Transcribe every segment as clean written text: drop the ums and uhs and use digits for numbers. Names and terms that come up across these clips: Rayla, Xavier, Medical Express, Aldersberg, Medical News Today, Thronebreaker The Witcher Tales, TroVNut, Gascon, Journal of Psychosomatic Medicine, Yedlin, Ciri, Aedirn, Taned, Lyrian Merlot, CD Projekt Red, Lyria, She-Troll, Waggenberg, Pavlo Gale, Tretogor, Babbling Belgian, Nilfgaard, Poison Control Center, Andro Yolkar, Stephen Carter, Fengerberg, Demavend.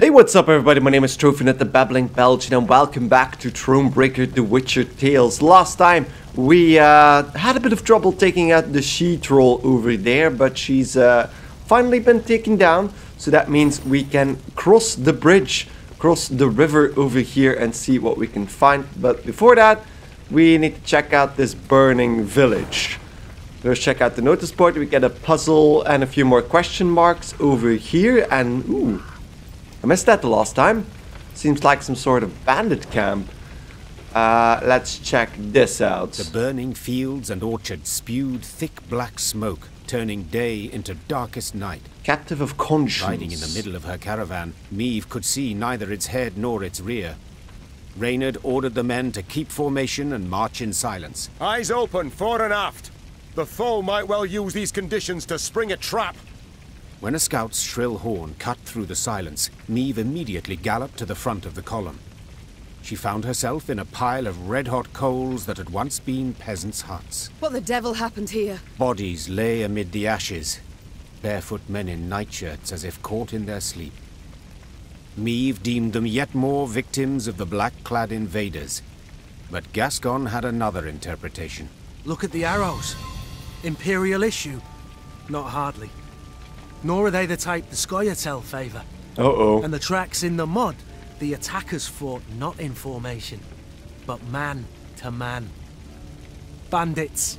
Hey, what's up everybody, my name is TroVNut, the Babbling Belgian, and welcome back to Thronebreaker The Witcher Tales. Last time we had a bit of trouble taking out the She-Troll over there, but she's finally been taken down. So that means we can cross the bridge, cross the river over here and see what we can find. But before that, we need to check out this burning village. Let's check out the notice board. We get a puzzle and a few more question marks over here and... ooh. I missed that the last time. Seems like some sort of bandit camp. Let's check this out. The burning fields and orchards spewed thick black smoke, turning day into darkest night. Captive of conscience. Riding in the middle of her caravan, Meve could see neither its head nor its rear. Reynard ordered the men to keep formation and march in silence. Eyes open, fore and aft. The foe might well use these conditions to spring a trap. When a scout's shrill horn cut through the silence, Meve immediately galloped to the front of the column. She found herself in a pile of red-hot coals that had once been peasants' huts. What the devil happened here? Bodies lay amid the ashes, barefoot men in nightshirts as if caught in their sleep. Meve deemed them yet more victims of the black-clad invaders, but Gascon had another interpretation. Look at the arrows. Imperial issue. Not hardly. Nor are they the type the Scoia'tael favor. Uh-oh. And the tracks in the mud, the attackers fought not in formation, but man to man. Bandits.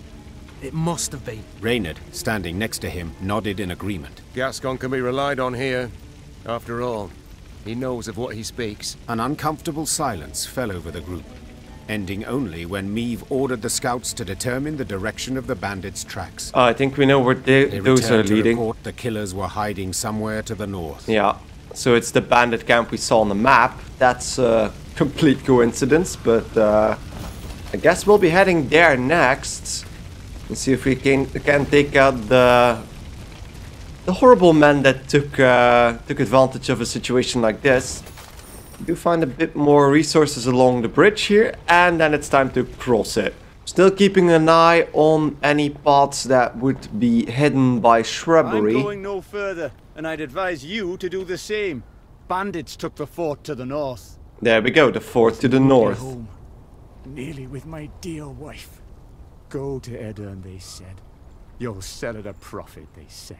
It must have been. Reynard, standing next to him, nodded in agreement. Gascon can be relied on here. After all, he knows of what he speaks. An uncomfortable silence fell over the group, ending only when Meve ordered the scouts to determine the direction of the bandits' tracks. I think we know where those are leading. The killers were hiding somewhere to the north. Yeah, so it's the bandit camp we saw on the map. That's a complete coincidence, but I guess we'll be heading there next. And see if we can take out the horrible men that took advantage of a situation like this. Do find a bit more resources along the bridge here, and then it's time to cross it. Still keeping an eye on any paths that would be hidden by shrubbery. I'm going no further, and I'd advise you to do the same. Bandits took the fort to the north. There we go, the fort to the north. Home, nearly with my dear wife. Go to Aedirn, they said. You'll sell at a profit, they said.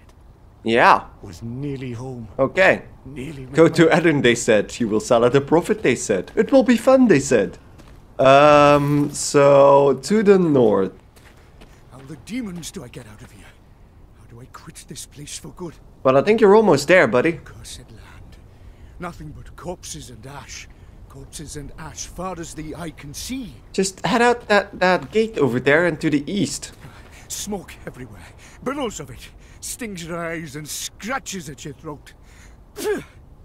Yeah. Was nearly home. Okay. Nearly go to Aedirn, they said. You will sell at a profit, they said. It will be fun, they said. So to the north. How the demons do I get out of here? How do I quit this place for good? Well, I think you're almost there, buddy. Cursed land. Nothing but corpses and ash. Corpses and ash far as the eye can see. Just head out that gate over there and to the east. Smoke everywhere. Billows of it. Stings your eyes and scratches at your throat.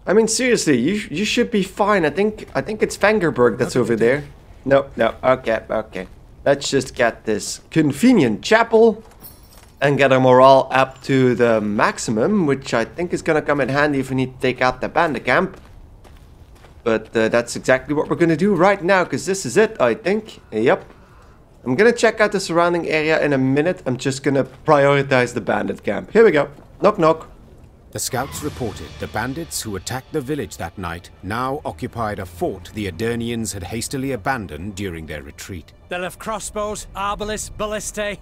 I mean, seriously, you should be fine. I think it's Fengerberg that's over there. No, okay. Let's just get this convenient chapel and get our morale up to the maximum, which I think is gonna come in handy if we need to take out the bandit camp. But that's exactly what we're gonna do right now, because this is it, I think. Yep. I'm gonna check out the surrounding area in a minute. I'm just gonna prioritize the bandit camp. Here we go. Knock, knock. The scouts reported the bandits who attacked the village that night now occupied a fort the Aedirnians had hastily abandoned during their retreat. They'll have crossbows, arbalists, ballistae.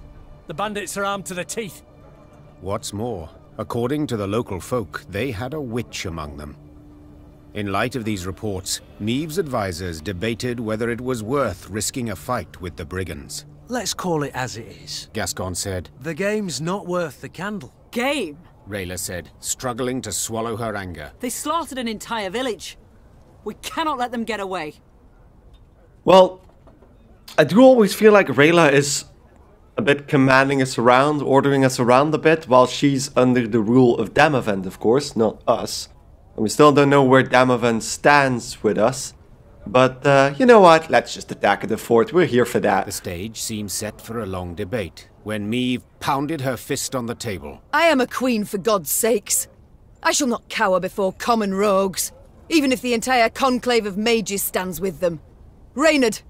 The bandits are armed to the teeth. What's more, according to the local folk, they had a witch among them. In light of these reports, Meve's advisors debated whether it was worth risking a fight with the brigands. Let's call it as it is, Gascon said. The game's not worth the candle. Game? Rayla said, struggling to swallow her anger. They slaughtered an entire village. We cannot let them get away. Well, I do always feel like Rayla is a bit commanding us around, ordering us around a bit, while she's under the rule of Demavend, of course, not us. And we still don't know where Demavend stands with us. But, you know what? Let's just attack the fort. We're here for that. The stage seemed set for a long debate, when Meve pounded her fist on the table. I am a queen, for God's sakes. I shall not cower before common rogues, even if the entire conclave of mages stands with them. Reynard,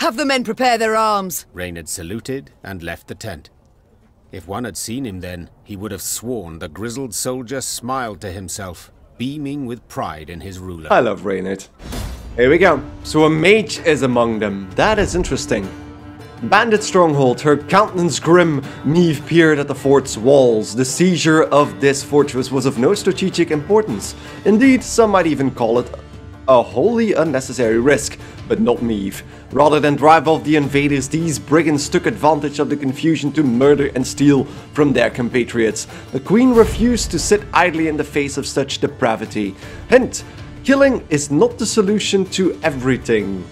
have the men prepare their arms. Reynard saluted and left the tent. If one had seen him then, he would have sworn the grizzled soldier smiled to himself. beaming with pride in his ruler. I love Reynard. Here we go. So a mage is among them. That is interesting. Bandit stronghold, her countenance grim, Meve peered at the fort's walls. The seizure of this fortress was of no strategic importance. Indeed, some might even call it a wholly unnecessary risk, but not Meve. Rather than drive off the invaders, these brigands took advantage of the confusion to murder and steal from their compatriots. The queen refused to sit idly in the face of such depravity. Hint: killing is not the solution to everything.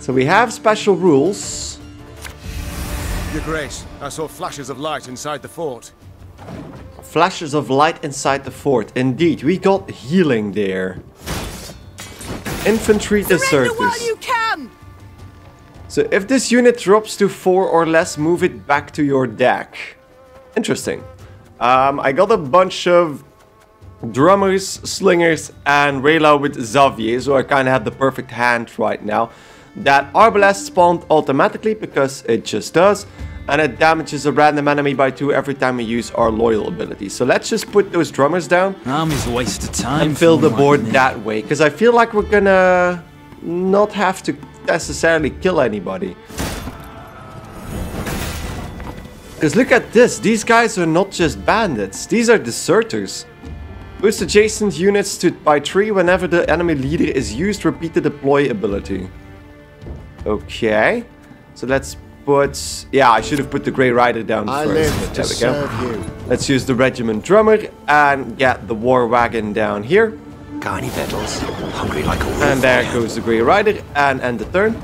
So we have special rules. Your Grace, I saw flashes of light inside the fort. Flashes of light inside the fort. Indeed, we got healing there. Infantry deserters. While you can. So if this unit drops to 4 or less, move it back to your deck. Interesting. I got a bunch of drummers, slingers, and Rayla with Xavier, so I kind of have the perfect hand right now. That arbalest spawned automatically because it just does, and it damages a random enemy by 2 every time we use our loyal ability. So let's just put those drummers down. Army's a waste of time. And fill the board that way, because I feel like we're gonna not have to necessarily kill anybody. Because look at this, these guys are not just bandits, these are deserters. Boost adjacent units to by 3 whenever the enemy leader is used, repeat the deploy ability. Okay, so let's put... yeah, I should have put the Grey Rider down first. There we go. Let's use the Regiment Drummer and get the War Wagon down here. Carny battles, hungry like a wolf. And there goes the Grey Rider and end the turn.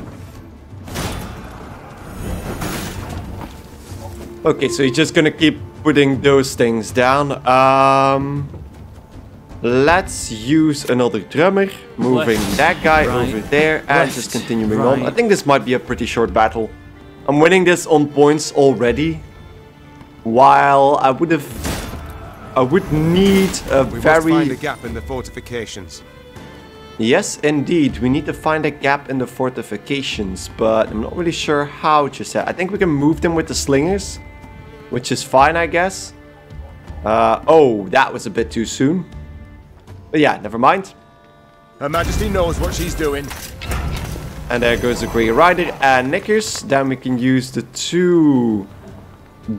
Okay, so you're just gonna keep putting those things down. Let's use another drummer, moving that guy over there and just continuing on. I think this might be a pretty short battle. I'm winning this on points already, while I would need a we must find a gap in the fortifications. Yes, indeed, we need to find a gap in the fortifications, but I'm not really sure how to set. I think we can move them with the slingers, which is fine, I guess. Oh, that was a bit too soon. But yeah, never mind. Her Majesty knows what she's doing. And there goes the Grey Rider and Knickers. Then we can use the 2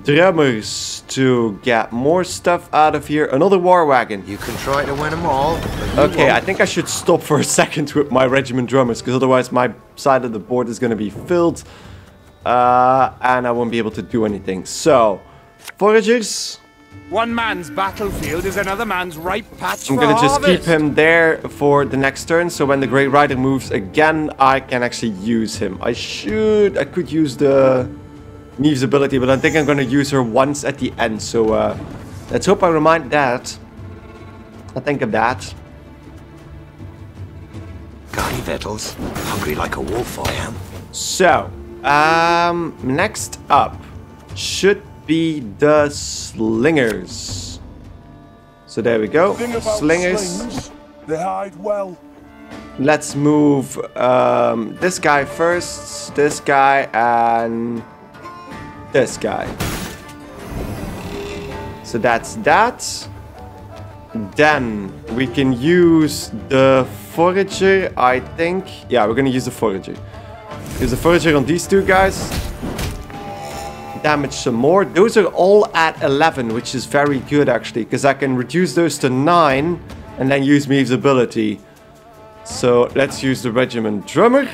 drummers to get more stuff out of here. Another War Wagon. You can try to win them all. Okay, I think I should stop for a second with my regiment drummers, because otherwise my side of the board is going to be filled. And I won't be able to do anything. So, foragers... one man's battlefield is another man's ripe patch. I'm gonna just keep him there for the next turn, so when the Grey Rider moves again, I can actually use him. I could use the Meve's ability, but I think I'm gonna use her once at the end, so let's hope I remind that. I think of that. Guardy Vettles, hungry like a wolf I am. So, next up should be the slingers. So there we go. Slingers. They hide well. Let's move this guy first, this guy, and this guy. So that's that. Then we can use the forager, I think. Yeah, we're gonna use the forager. Use the forager on these 2 guys. Damage some more. Those are all at 11, which is very good actually, because I can reduce those to 9 and then use Meve's ability. So let's use the regiment drummer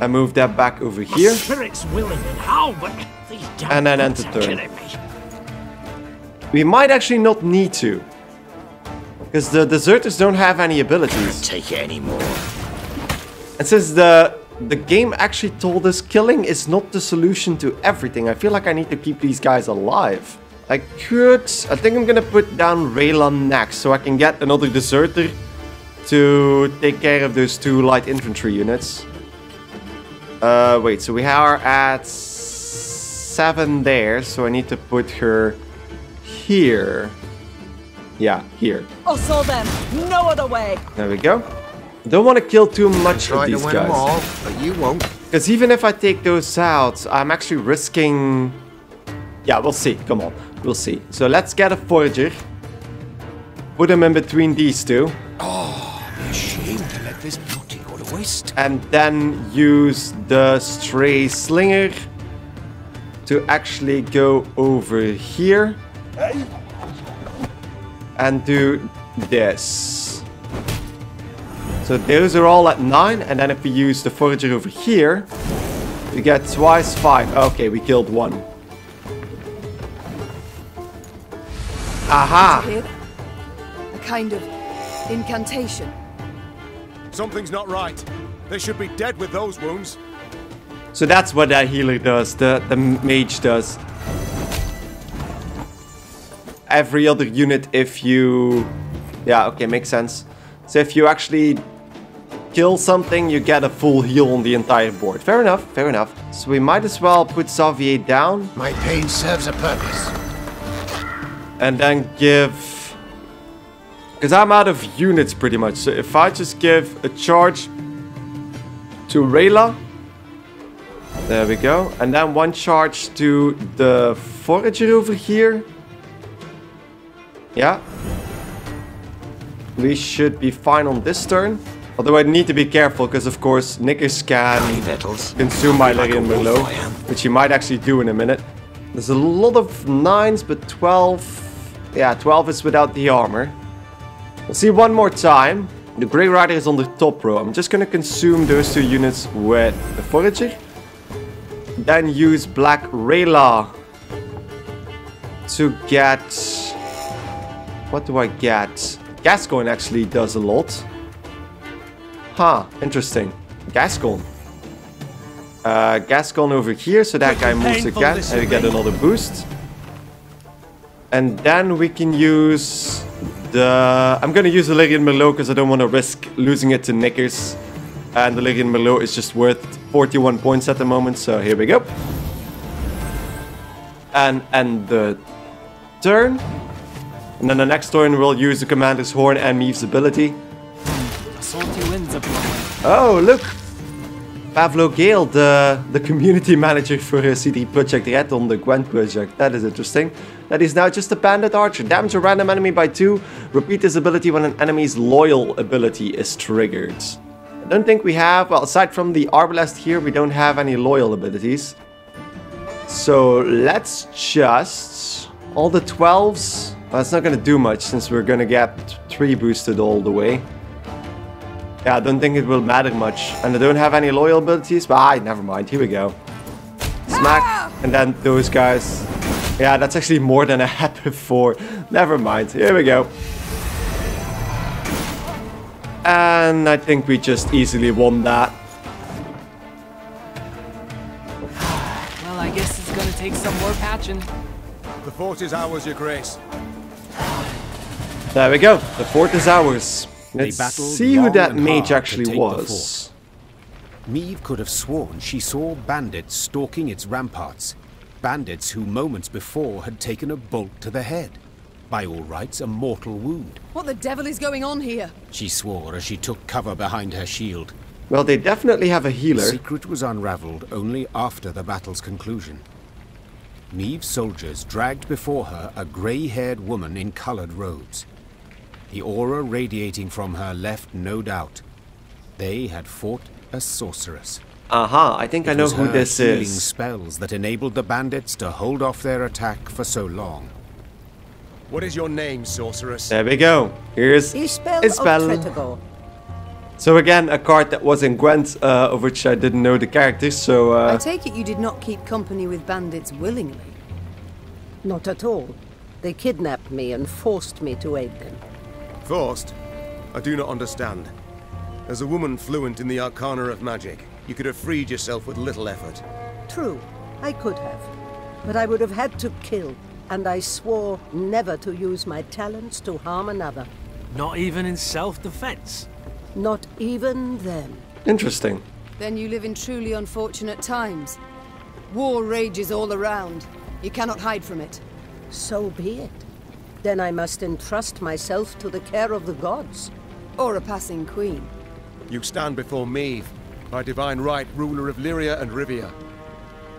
and move that back over here. And then end the turn. We might actually not need to, because the deserters don't have any abilities. Take it anymore. And since the game actually told us killing is not the solution to everything, I feel like I need to keep these guys alive. I think I'm gonna put down Rayla next, so I can get another deserter to take care of those 2 light infantry units. Wait, so we are at 7 there, so I need to put her here. Yeah, here. Oh, so then, no other way. There we go. Don't want to kill too much of these guys, but you won't. Because even if I take those out, I'm actually risking... yeah, we'll see. Come on. We'll see. So let's get a forager. Put him in between these two. Oh, be ashamed to let this booty go to waste. And then use the stray slinger to actually go over here and do this. So those are all at 9, and then if we use the forager over here, we get twice 5. Okay, we killed one. Aha! A kind of incantation. Something's not right. They should be dead with those wounds. So that's what that healer does, the mage does. Every other unit if you... Yeah, okay, makes sense. So if you actually... kill something, you get a full heal on the entire board. Fair enough, fair enough. So we might as well put Xavier down. My pain serves a purpose. And then give... because I'm out of units pretty much. So if I just give a charge to Rayla. There we go. And then one charge to the forager over here. Yeah. We should be fine on this turn. Although I need to be careful, because of course Knickers can consume my Lyria Merlot, which he might actually do in a minute. There's a lot of 9s, but 12... yeah, 12 is without the armor. We'll see one more time. The Grey Rider is on the top row. I'm just going to consume those two units with the Forager. Then use Black Rayla to get... what do I get? Gascon actually does a lot. Huh, interesting. Gascon. Gascon over here, so that guy moves again, and we get another boost. And then we can use the... I'm gonna use the Lyrian Merlot, because I don't want to risk losing it to Knickers. And the Lyrian Merlot is just worth 41 points at the moment, so here we go. And the turn. And then the next turn we'll use the Commander's Horn and Meve's ability. Oh, look! Pavlo Gale, the community manager for CD Projekt Red on the Gwent project. That is interesting. That is now just a bandit archer. Damage a random enemy by 2. Repeat this ability when an enemy's loyal ability is triggered. I don't think we have... well, aside from the Arbalest here, we don't have any loyal abilities. So, let's just... all the 12s... well, it's not gonna do much, since we're gonna get 3 boosted all the way. Yeah, I don't think it will matter much. And I don't have any loyal abilities, but never mind. Here we go. Smack. And then those guys. Yeah, that's actually more than I had before. Never mind. Here we go. And I think we just easily won that. Well, I guess it's gonna take some more patching. The fort is ours, your grace. There we go. The fort is ours. Let's see who that mage actually was. Meve could have sworn she saw bandits stalking its ramparts. Bandits who moments before had taken a bolt to the head. By all rights, a mortal wound. What the devil is going on here? She swore as she took cover behind her shield. Well, they definitely have a healer. The secret was unraveled only after the battle's conclusion. Meve's soldiers dragged before her a grey-haired woman in coloured robes. The aura radiating from her left no doubt. They had fought a sorceress. Aha, I think I know who this is. It was her healing spells that enabled the bandits to hold off their attack for so long. What is your name, sorceress? There we go. Here's Isbel. So again, a card that was in Gwent, of which I didn't know the characters, so... I take it you did not keep company with bandits willingly? Not at all. They kidnapped me and forced me to aid them. Forced? I do not understand. As a woman fluent in the arcana of magic, you could have freed yourself with little effort. True, I could have. But I would have had to kill, and I swore never to use my talents to harm another. Not even in self-defense? Not even then. Interesting. Then you live in truly unfortunate times. War rages all around. You cannot hide from it. So be it. Then I must entrust myself to the care of the gods, or a passing queen. You stand before Meve, by divine right ruler of Lyria and Rivia.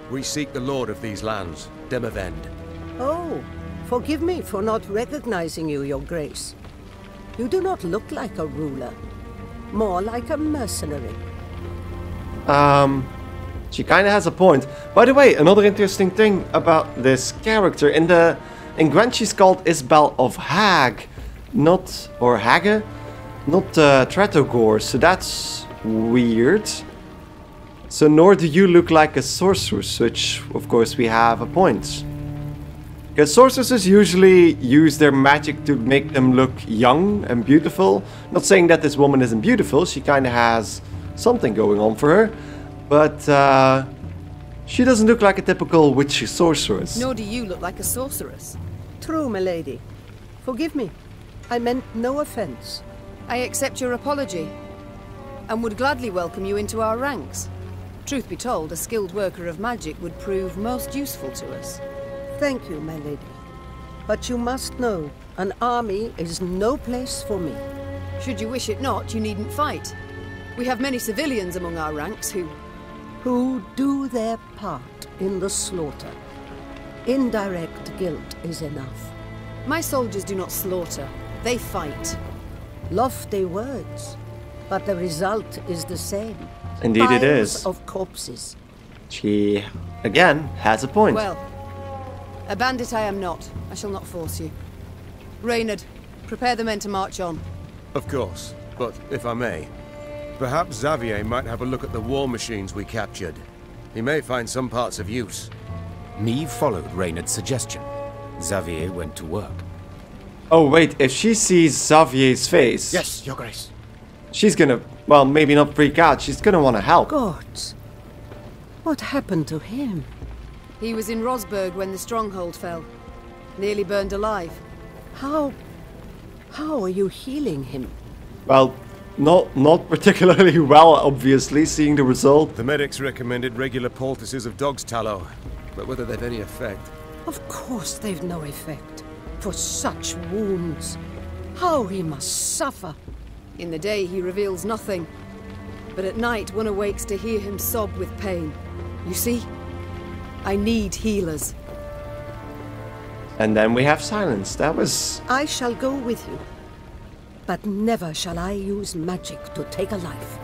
We seek the lord of these lands, Demavend. Oh, forgive me for not recognizing you, your grace. You do not look like a ruler. More like a mercenary. She kind of has a point. By the way, another interesting thing about this character. In Gwent she's called Isbel of Hagge. Not Tretogor. So that's weird. So nor do you look like a sorceress, which of course we have a point. Because sorceresses usually use their magic to make them look young and beautiful. Not saying that this woman isn't beautiful, she kind of has something going on for her. But she doesn't look like a typical witchy sorceress. Nor do you look like a sorceress. True, my lady. Forgive me. I meant no offense. I accept your apology and would gladly welcome you into our ranks. Truth be told, a skilled worker of magic would prove most useful to us. Thank you, my lady. But you must know, an army is no place for me. Should you wish it not, you needn't fight. We have many civilians among our ranks who do their part in the slaughter. Indirect guilt is enough. My soldiers do not slaughter, they fight. Lofty words, but the result is the same. Indeed piles it is. Of corpses. She, again, has a point. Well, a bandit I am not. I shall not force you. Reynard, prepare the men to march on. Of course, but if I may, perhaps Xavier might have a look at the war machines we captured. He may find some parts of use. Meve followed Reynard's suggestion. Xavier went to work. Oh wait, if she sees Xavier's face... Yes, Your Grace. She's gonna, well, maybe not freak out. She's gonna want to help. Gods. What happened to him? He was in Rosberg when the stronghold fell. Nearly burned alive. How are you healing him? Well, not particularly well, obviously, seeing the result. The medics recommended regular poultices of dog's tallow, but whether they've any effect... Of course they've no effect. For such wounds. How he must suffer. In the day he reveals nothing, but at night one awakes to hear him sob with pain. You see? I need healers. And then we have silence. That was... I shall go with you. But never shall I use magic to take a life.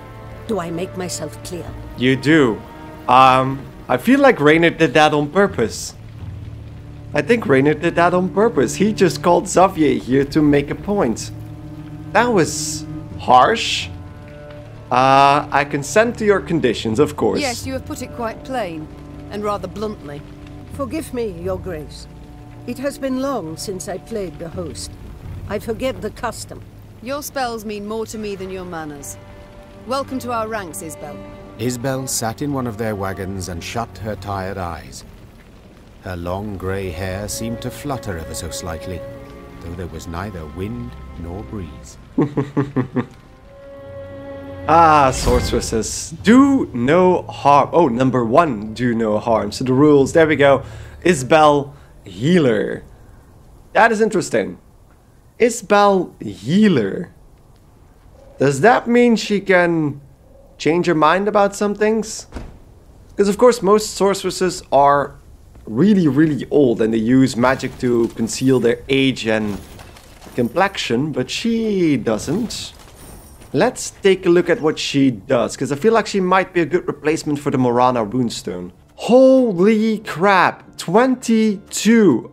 Do I make myself clear? You do. I feel like Reynard did that on purpose. I think Reynard did that on purpose. He just called Xavier here to make a point. That was harsh. I consent to your conditions, of course. Yes, you have put it quite plain. And rather bluntly. Forgive me, Your Grace. It has been long since I played the host. I forget the custom. Your spells mean more to me than your manners. Welcome to our ranks, Isbel. Isbel sat in one of their wagons and shut her tired eyes. Her long grey hair seemed to flutter ever so slightly, though there was neither wind nor breeze. Ah, sorceresses. Do no harm. Oh, number one, do no harm. So the rules, there we go. Isbel, healer. That is interesting. Isbel, healer. Does that mean she can change her mind about some things? Because of course most sorceresses are really, really old and they use magic to conceal their age and complexion, but she doesn't. Let's take a look at what she does, because I feel like she might be a good replacement for the Morana Runestone. Holy crap! 22!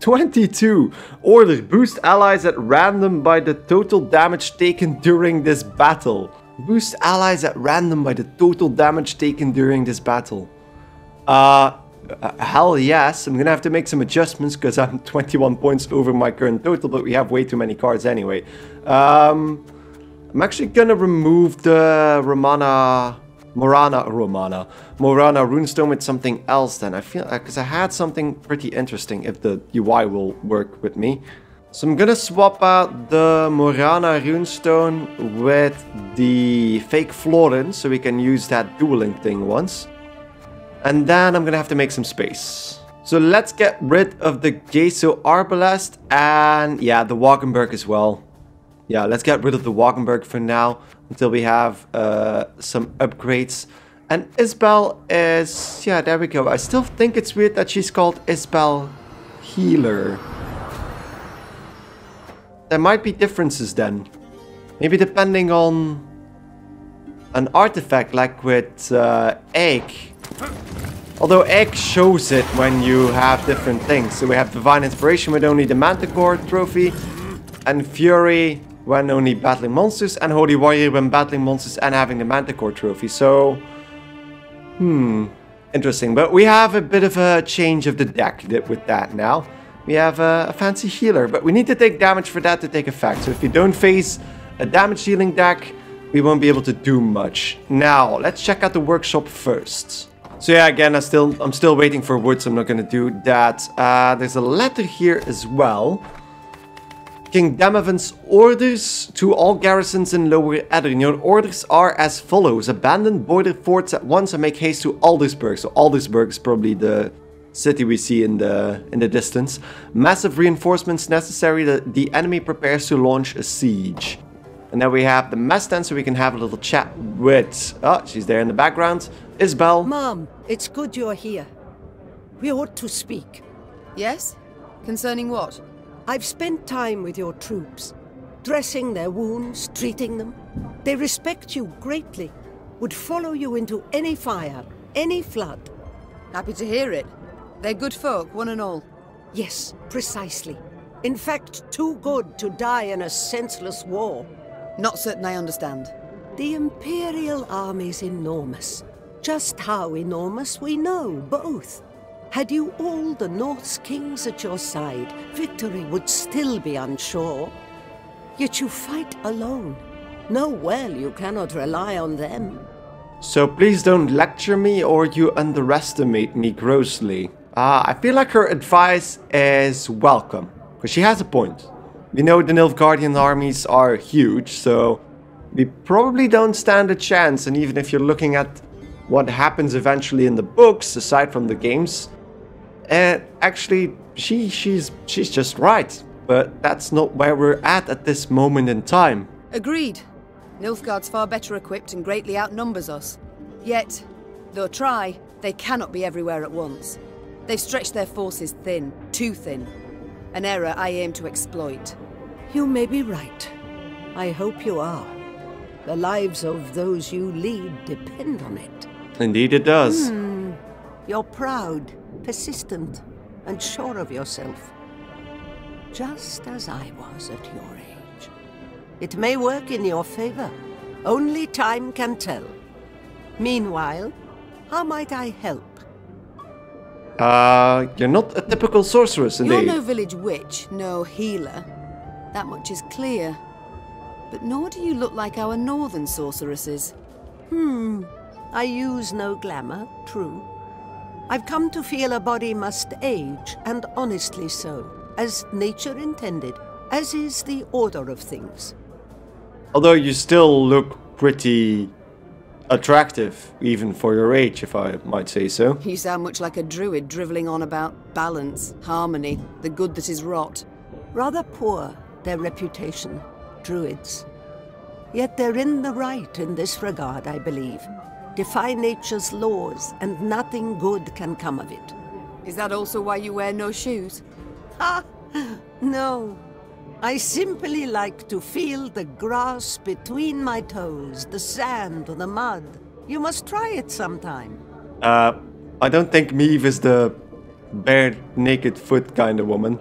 22! Order, boost allies at random by the total damage taken during this battle. Boost allies at random by the total damage taken during this battle. Hell yes, I'm gonna have to make some adjustments, because I'm 21 points over my current total, but we have way too many cards anyway. I'm actually gonna remove the Morana Runestone with something else then. I feel because I had something pretty interesting if the UI will work with me. So I'm gonna swap out the Morana Runestone with the fake Florin so we can use that dueling thing once. And then I'm gonna have to make some space. So let's get rid of the Geso Arbalest and yeah, the Waggenberg as well. Yeah, let's get rid of the Waggenberg for now, until we have some upgrades. And Isbel is... yeah, there we go. I still think it's weird that she's called Isbel Healer. there might be differences then. Maybe depending on an artifact, like with Egg. Although Egg shows it when you have different things. So we have Divine Inspiration with only the Manticore trophy, and Fury when only battling monsters, and Holy Warrior when battling monsters and having the Manticore trophy. So, interesting. But we have a bit of a change of the deck with that now. We have a fancy healer, but we need to take damage for that to take effect. So if you don't face a damage healing deck, we won't be able to do much. Now, let's check out the workshop first. So yeah, again, I'm still waiting for wood, so I'm not going to do that. There's a letter here as well. King Demavend's orders to all garrisons in Lower Aedirn. Your orders are as follows. Abandon border forts at once and make haste to Aldersberg. So Aldersberg is probably the city we see in the distance. Massive reinforcements necessary. The enemy prepares to launch a siege. And then we have the mess tent, so we can have a little chat with... Oh, she's there in the background. Isbel. Mom, it's good you're here. We ought to speak. Yes? Concerning what? I've spent time with your troops. Dressing their wounds, treating them. They respect you greatly. Would follow you into any fire, any flood. Happy to hear it. They're good folk, one and all. Yes, precisely. In fact, too good to die in a senseless war. Not certain I understand. The Imperial Army's enormous. Just how enormous we know, both. Had you all the Norse kings at your side, victory would still be unsure. Yet you fight alone. Know well you cannot rely on them. So please don't lecture me or you underestimate me grossly. I feel like her advice is welcome, because she has a point. We know the Nilfgaardian armies are huge, so we probably don't stand a chance. And even if you're looking at what happens eventually in the books, aside from the games, actually, she's just right. But that's not where we're at this moment in time. Agreed. Nilfgaard's far better equipped and greatly outnumbers us. Yet, though try, they cannot be everywhere at once. They've stretched their forces thin, too thin. An error I aim to exploit. You may be right. I hope you are. The lives of those you lead depend on it. Indeed it does. You're proud, persistent, and sure of yourself. Just as I was at your age. It may work in your favor. Only time can tell. Meanwhile, how might I help? You're not a typical sorceress, indeed. You're no village witch, no healer. That much is clear. But nor do you look like our northern sorceresses. I use no glamour, true. I've come to feel a body must age, and honestly so, as nature intended, as is the order of things. Although you still look pretty... attractive, even for your age, if I might say so. You sound much like a druid drivelling on about balance, harmony, the good that is rot. Rather poor, their reputation, druids. Yet they're in the right in this regard, I believe. Defy nature's laws, and nothing good can come of it. Is that also why you wear no shoes? Ah, no. I simply like to feel the grass between my toes, the sand or the mud. You must try it sometime. I don't think Meve is the bare naked foot kind of woman.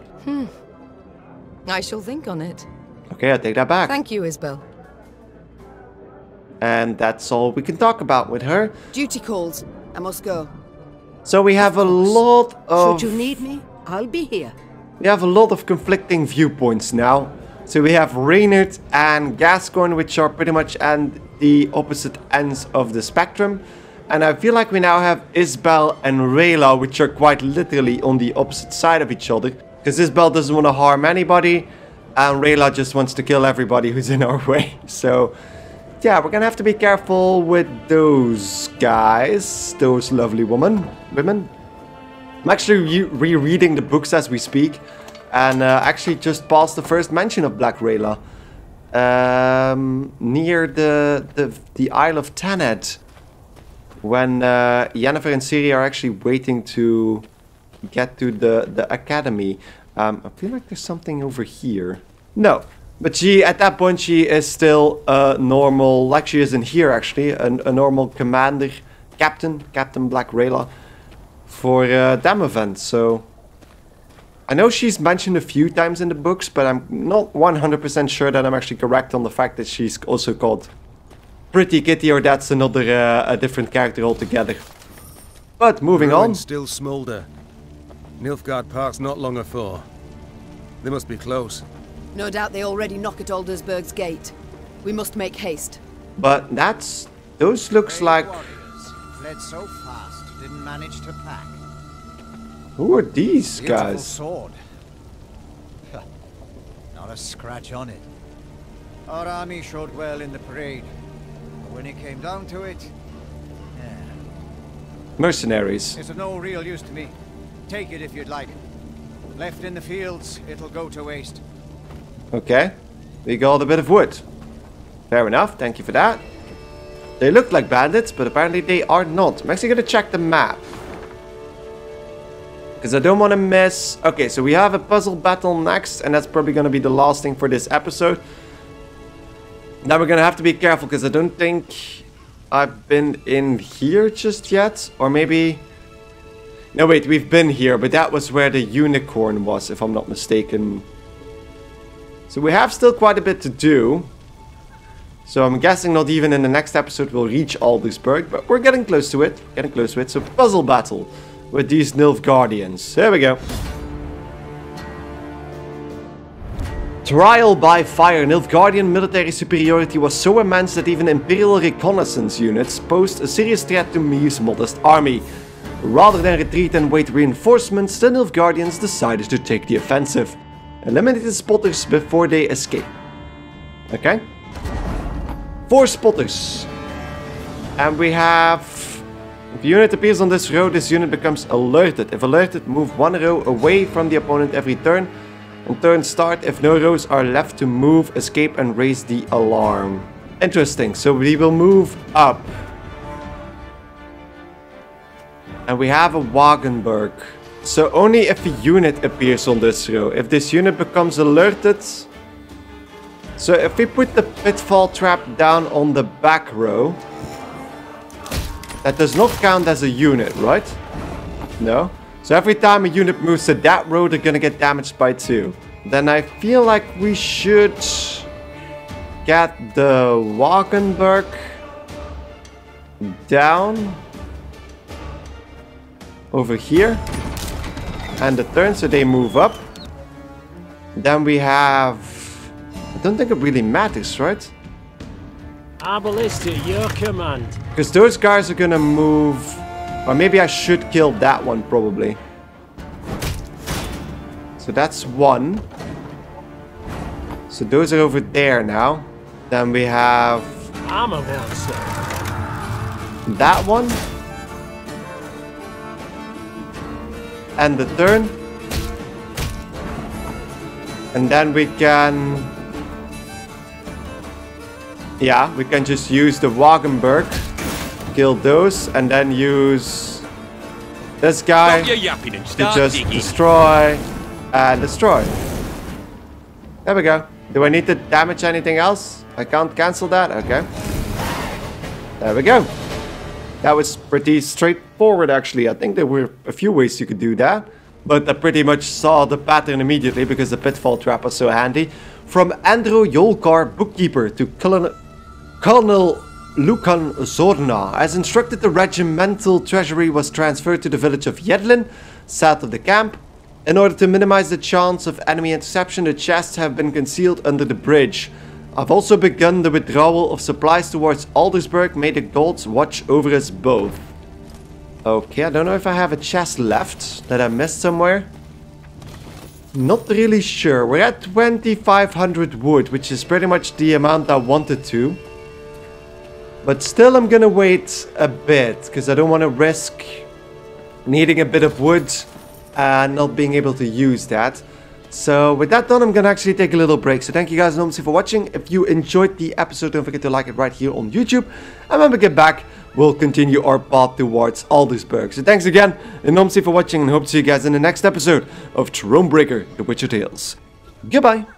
I shall think on it. Okay, I take that back. Thank you, Isbel. And that's all we can talk about with her. Duty calls. I must go. So we have a lot of... Should you need me, I'll be here. We have a lot of conflicting viewpoints now. So we have Reynard and Gascon, which are pretty much at the opposite ends of the spectrum. And I feel like we now have Isbel and Rayla, which are quite literally on the opposite side of each other. Because Isbel doesn't want to harm anybody, and Rayla just wants to kill everybody who's in our way. So yeah, we're going to have to be careful with those guys, those lovely women. I'm actually rereading the books as we speak, and actually just past the first mention of Black Rayla, near the Isle of Taned, when Yennefer and Ciri are actually waiting to get to the academy. I feel like there's something over here. No. But she, at that point, she is still a normal, like she is in here actually, a normal commander, Captain Black Rayla, for Demavend. So, I know she's mentioned a few times in the books, but I'm not 100% sure that I'm actually correct on the fact that she's also called Pretty Kitty, or that's another, a different character altogether. But moving on. Still smolder. Nilfgaard Park's not long afore. They must be close. No doubt they already knock at Aldersberg's gate. We must make haste. But that's... those looks like... fled so fast, didn't manage to pack. Who are these guys? Sword. Not a scratch on it. Our army showed well in the parade. But when it came down to it... yeah. Mercenaries. It's of no real use to me. Take it if you'd like. Left in the fields, it'll go to waste. Okay, we got a bit of wood. Fair enough, thank you for that. They look like bandits, but apparently they are not. I'm actually going to check the map. Because I don't want to miss... okay, so we have a puzzle battle next, and that's probably going to be the last thing for this episode. Now we're going to have to be careful, because I don't think I've been in here just yet. Or maybe... no, wait, we've been here, but that was where the unicorn was, if I'm not mistaken. So we have still quite a bit to do. So I'm guessing not even in the next episode we'll reach Aldersberg, but we're getting close to it. Getting close to it. So puzzle battle with these Nilfgaardians. Here we go. Trial by fire. Nilfgaardian military superiority was so immense that even Imperial reconnaissance units posed a serious threat to Meve's modest army. Rather than retreat and wait reinforcements, the Nilfgaardians decided to take the offensive. Eliminate the spotters before they escape. Okay. 4 spotters. And we have... if a unit appears on this row, this unit becomes alerted. If alerted, move 1 row away from the opponent every turn. On turn start, if no rows are left to move, escape and raise the alarm. Interesting. So we will move up. And we have a Wagenberg. So only if a unit appears on this row. If this unit becomes alerted... so if we put the pitfall trap down on the back row... that does not count as a unit, right? No. So every time a unit moves to that row, they're gonna get damaged by 2. Then I feel like we should... get the Wagenberg... down... over here. And the turn, so they move up. Then we have... I don't think it really matters, right? Abelista, your command. Because those guys are gonna move... or maybe I should kill that one, probably. So that's 1. So those are over there now. Then we have... that one. And the turn. And then we can... yeah, we can just use the Wagenberg. Kill those. And then use... this guy. To just destroy. And destroy. There we go. Do I need to damage anything else? I can't cancel that? Okay. There we go. That was pretty straightforward, actually. I think there were a few ways you could do that. But I pretty much saw the pattern immediately because the pitfall trap was so handy. From Andro Yolkar, bookkeeper, to Colonel Lucan Zorna. As instructed, the regimental treasury was transferred to the village of Yedlin, south of the camp. In order to minimize the chance of enemy interception, the chests have been concealed under the bridge. I've also begun the withdrawal of supplies towards Aldersberg. May the gods watch over us both. Okay, I don't know if I have a chest left that I missed somewhere. Not really sure. We're at 2500 wood, which is pretty much the amount I wanted to. But still, I'm gonna wait a bit, because I don't want to risk needing a bit of wood and not being able to use that. So with that done, I'm gonna actually take a little break. So thank you guys enormously for watching. If you enjoyed the episode, don't forget to like it right here on YouTube. And when we get back, we'll continue our path towards Aldersberg. So thanks again enormously for watching, and hope to see you guys in the next episode of TroVNut The Witcher Tales. Goodbye.